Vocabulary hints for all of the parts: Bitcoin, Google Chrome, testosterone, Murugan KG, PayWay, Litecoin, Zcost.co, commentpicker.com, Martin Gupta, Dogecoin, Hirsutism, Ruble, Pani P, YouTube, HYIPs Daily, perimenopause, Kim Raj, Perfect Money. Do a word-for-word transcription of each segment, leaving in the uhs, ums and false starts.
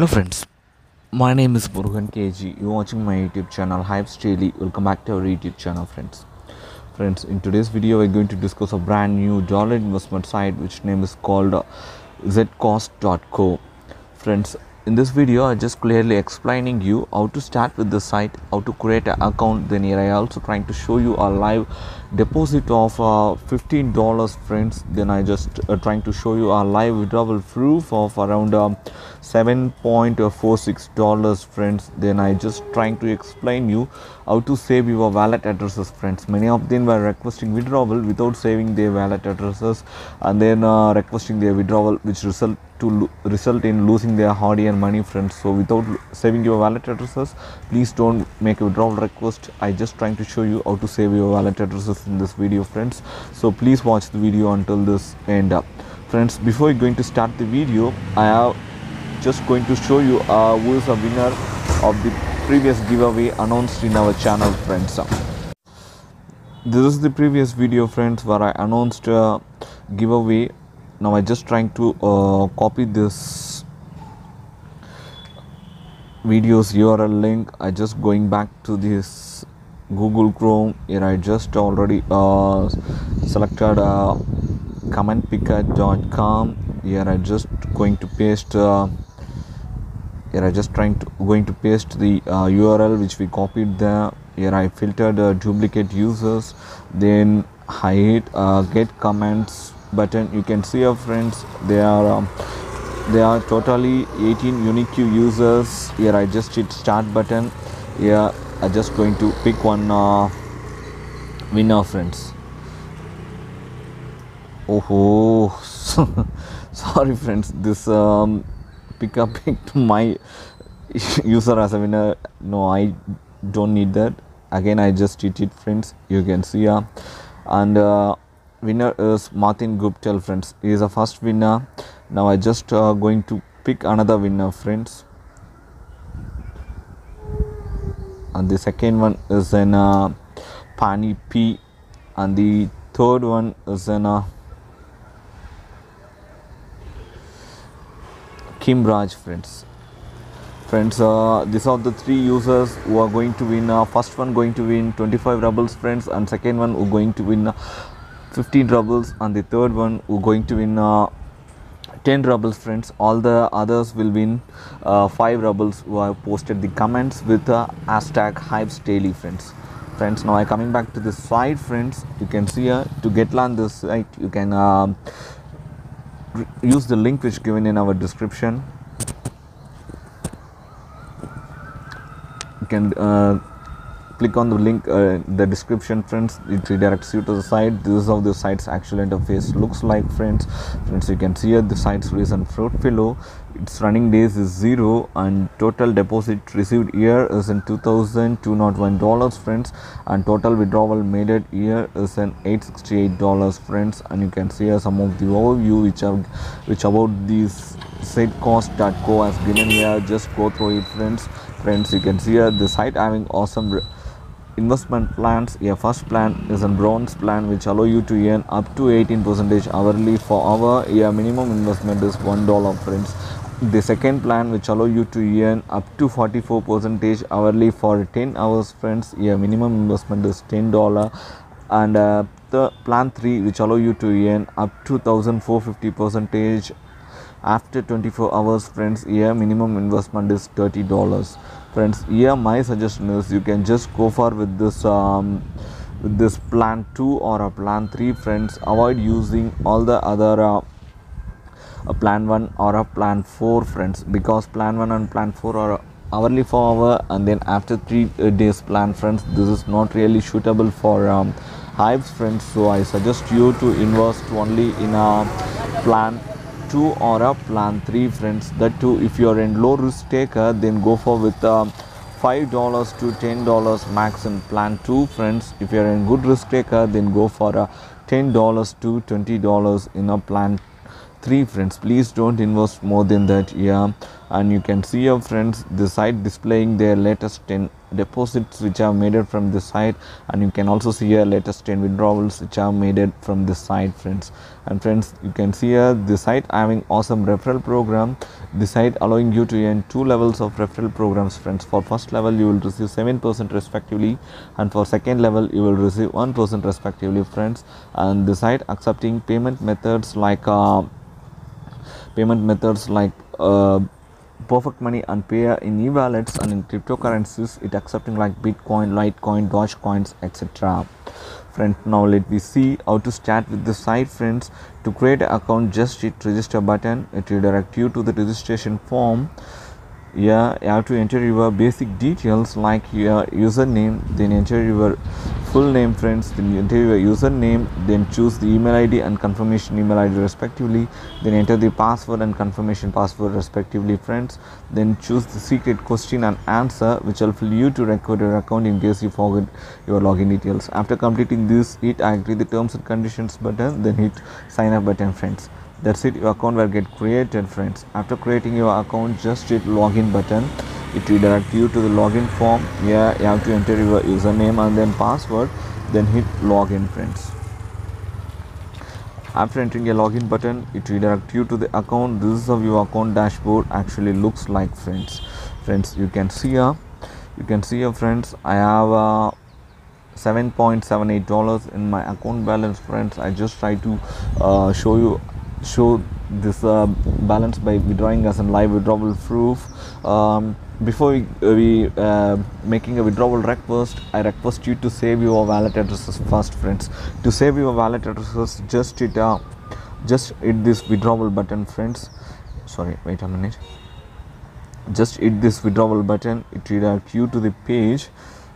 Hello friends, my name is Murugan K G. You're watching my YouTube channel HYIPs Daily. Welcome back to our YouTube channel, friends. Friends, in today's video, we're going to discuss a brand new dollar investment site, which name is called Zcost dot co. Friends, in this video, I just clearly explaining you how to start with the site, how to create an account. Then here I also trying to show you a live deposit of uh, fifteen dollars, friends. Then I just uh, trying to show you a live withdrawal proof of around um, seven point four six dollars, friends. Then I just trying to explain you how to save your wallet addresses, friends. Many of them were requesting withdrawal without saving their wallet addresses, and then uh, requesting their withdrawal, which result to result in losing their hard-earned money, friends. So without saving your wallet addresses, please don't make a withdrawal request. I just trying to show you how to save your wallet addresses in this video, friends. So please watch the video until this end up, friends. Before going to start the video, I have just going to show you uh, who is a winner of the previous giveaway announced in our channel, friends. This is the previous video, friends, where I announced uh, giveaway. Now I just trying to uh, copy this video's U R L link. I just going back to this Google Chrome. Here I just already uh, selected uh, comment picker dot com. Here I just going to paste. Uh, here I just trying to going to paste the uh, U R L which we copied there. Here I filtered uh, duplicate users. Then I hit uh, get comments button. You can see our friends, they are um, they are totally eighteen unique users. Here I just hit start button. Here I just going to pick one uh, winner, friends. Oh, oh. Sorry friends, this um picker picked my user as a winner. No, I don't need that. Again I just hit it, friends. You can see uh, and uh, winner is Martin Gupta, friends. He is a first winner. Now I just uh, going to pick another winner, friends. And the second one is in uh, Pani P, and the third one is in uh, Kim Raj, friends. Friends, uh, these are the three users who are going to win. Uh, first one going to win twenty-five rubles, friends, and second one who going to win Uh, fifteen rubles, and the third one who going to win uh, ten rubles, friends. All the others will win uh, five rubles who have posted the comments with uh, hashtag HYIPs Daily, friends. Friends, now I coming back to this site, friends. You can see here uh, to get land this site, you can uh, use the link which given in our description. You can uh, click on the link uh, the description, friends. It redirects you to the site. This is how the site's actual interface looks like, friends. Friends, you can see here the site's recent fruit pillow. Its running days is zero, and total deposit received here is in two thousand two hundred one dollars, friends, and total withdrawal made it here is in eight hundred sixty-eight dollars, friends. And you can see here some of the overview which are which about these Zcost dot co has given here. Just go through it, friends. Friends, you can see here the site having awesome investment plans. Your first plan is a bronze plan which allow you to earn up to eighteen percent hourly for hour. Your minimum investment is one dollar, friends. The second plan which allow you to earn up to forty-four percent hourly for ten hours, friends. Your minimum investment is ten dollars. And uh, the plan three which allow you to earn up to one thousand four hundred fifty percent after twenty-four hours, friends. Here minimum investment is thirty dollars, friends. Here my suggestion is you can just go for with this um with this plan two or a plan three, friends. Avoid using all the other uh, a plan one or a plan four, friends, because plan one and plan four are hourly for hour, and then after three uh, days plan, friends. This is not really suitable for um HYIPs, friends. So I suggest you to invest only in a plan two or a plan three, friends. That too, if you are in low risk taker, then go for with um, five dollars to ten dollars max in plan two, friends. If you are in good risk taker, then go for a uh, ten dollars to twenty dollars in a plan three, friends. Please don't invest more than that. Yeah, and you can see your friends the site displaying their latest ten deposits which are made from this site, and you can also see your latest ten withdrawals which are made from this site, friends. And friends, you can see here this site having awesome referral program. This site allowing you to earn two levels of referral programs, friends. For first level you will receive seven percent respectively, and for second level you will receive one percent respectively, friends. And the site accepting payment methods like uh, payment methods like uh, Perfect Money and Pay in e-wallets, and in cryptocurrencies it accepting like Bitcoin, Litecoin, Dogecoins, etc. Friends, now let me see how to start with the site, friends. To create an account, just hit register button. It will direct you to the registration form. Yeah, you have to enter your basic details like your username, then enter your full name, friends, then enter your username, then choose the email I D and confirmation email I D respectively, then enter the password and confirmation password respectively, friends, then choose the secret question and answer which will fill you to record your account in case you forget your login details. After completing this, hit I agree the terms and conditions button, then hit sign up button, friends. That's it, your account will get created, friends. After creating your account, just hit login button. It will direct you to the login form. Yeah, you have to enter your username and then password, then hit login, friends. After entering a login button, it will direct you to the account. This is how your account dashboard actually looks like, friends. Friends, you can see here, you can see here, friends, I have a seven point seven eight dollars in my account balance, friends. I just try to uh, show you show this uh, balance by withdrawing as a live withdrawal proof. Um, before we, we uh, making a withdrawal request, I request you to save your wallet addresses first, friends. To save your wallet addresses, just hit uh, just hit this withdrawal button, friends. Sorry, wait a minute. Just hit this withdrawal button. It redirects you to the page,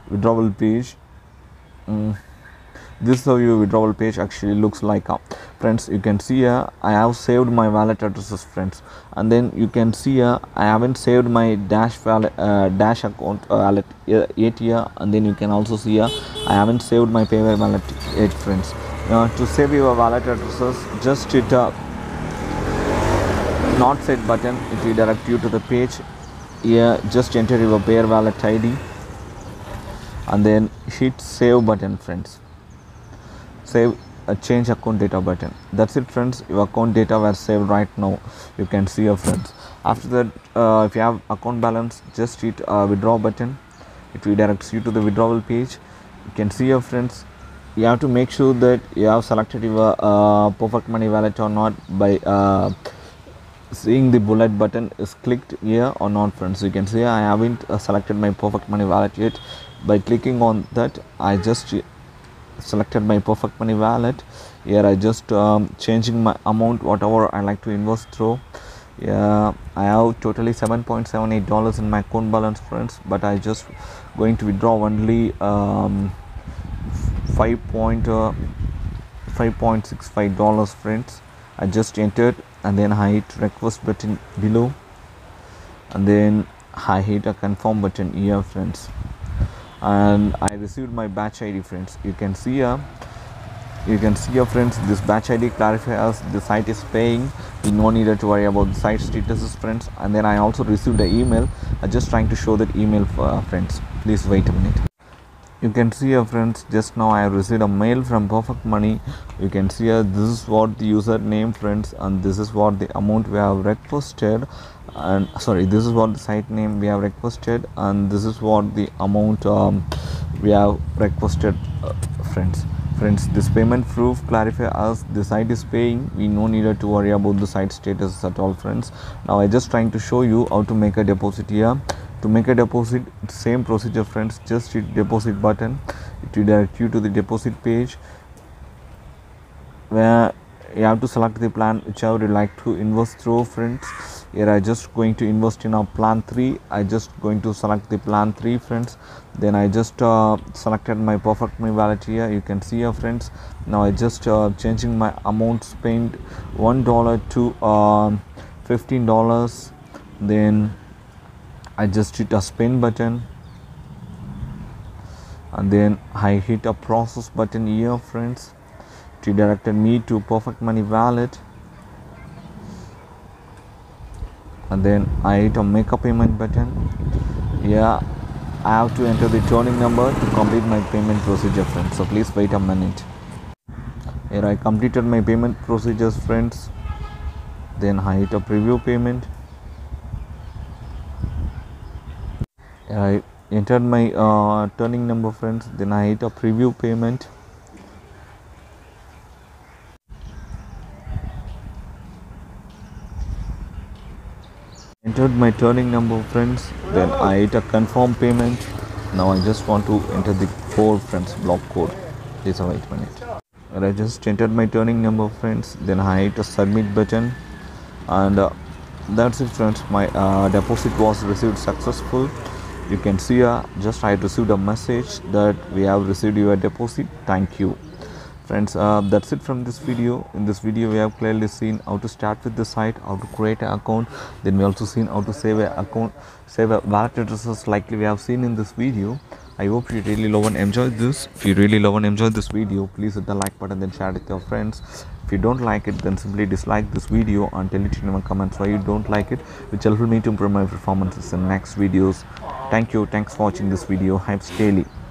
withdrawal page. Mm. This is how your withdrawal page actually looks like. Uh, friends, you can see here uh, I have saved my wallet addresses, friends, and then you can see here uh, I haven't saved my dash wallet uh, dash account uh, wallet yet here, and then you can also see here uh, I haven't saved my PayWay wallet yet, friends. Uh, to save your wallet addresses, just hit uh, not set button. It will direct you to the page here. Just enter your PayWay wallet I D and then hit save button, friends. Save a change account data button. That's it, friends. Your account data were saved right now. You can see your friends. After that, uh, if you have account balance, just hit uh, withdraw button. It redirects you to the withdrawal page. You can see your friends. You have to make sure that you have selected your uh, Perfect Money wallet or not by uh, seeing the bullet button is clicked here or not, friends. You can see I haven't uh, selected my Perfect Money wallet yet. By clicking on that, I just selected my Perfect Money wallet. Here I just um, changing my amount whatever I like to invest through. Yeah, I have totally seven point seven eight dollars in my account balance, friends, but I just going to withdraw only um, five point six five dollars, friends. I just entered and then I hit request button below, and then I hit a confirm button here, friends. And I received my batch I D, friends. You can see here, you can see here, friends, this batch I D clarifies the site is paying. You no need to worry about the site statuses, friends. And then I also received an email. I'm just trying to show that email for uh, friends. Please wait a minute. You can see here, friends, just now I have received a mail from Perfect Money. You can see here, this is what the username, friends, and this is what the amount we have requested, and sorry, this is what the site name we have requested, and this is what the amount um, we have requested, uh, friends. Friends, this payment proof clarify us the site is paying. We no need to worry about the site status at all, friends. Now I just trying to show you how to make a deposit here. To make a deposit, same procedure, friends. Just hit deposit button. It will direct you to the deposit page where you have to select the plan which I would like to invest through, friends. Here I just going to invest in our plan three. I just going to select the plan three, friends. Then I just uh, selected my Perfect Money wallet here. You can see here, friends. Now I just uh, changing my amount spent one dollar to uh, fifteen dollars. Then I just hit a spin button, and then I hit a process button here, friends. It directed me to Perfect Money wallet, and then I hit a make a payment button. Yeah, I have to enter the turning number to complete my payment procedure, friends, so please wait a minute. Here I completed my payment procedures, friends. Then I hit a preview payment. Here I entered my uh, turning number, friends. Then I hit a preview payment. Entered my turning number, friends. Then I hit a confirm payment. Now I just want to enter the code, friends, block code. Just wait a minute. And I just entered my turning number, friends. Then I hit a submit button, and uh, that's it, friends. My uh, deposit was received successful. You can see, uh, just I received a message that we have received your deposit. Thank you, friends. Uh, that's it from this video. In this video we have clearly seen how to start with the site, how to create an account, then we also seen how to save an account, save a wallet addresses likely we have seen in this video. I hope you really love and enjoy this. If you really love and enjoy this video, please hit the like button, then share it with your friends. If you don't like it, then simply dislike this video and tell it in my comments why you don't like it, which will help me to improve my performances in next videos. Thank you. Thanks for watching this video. HYIPs Daily.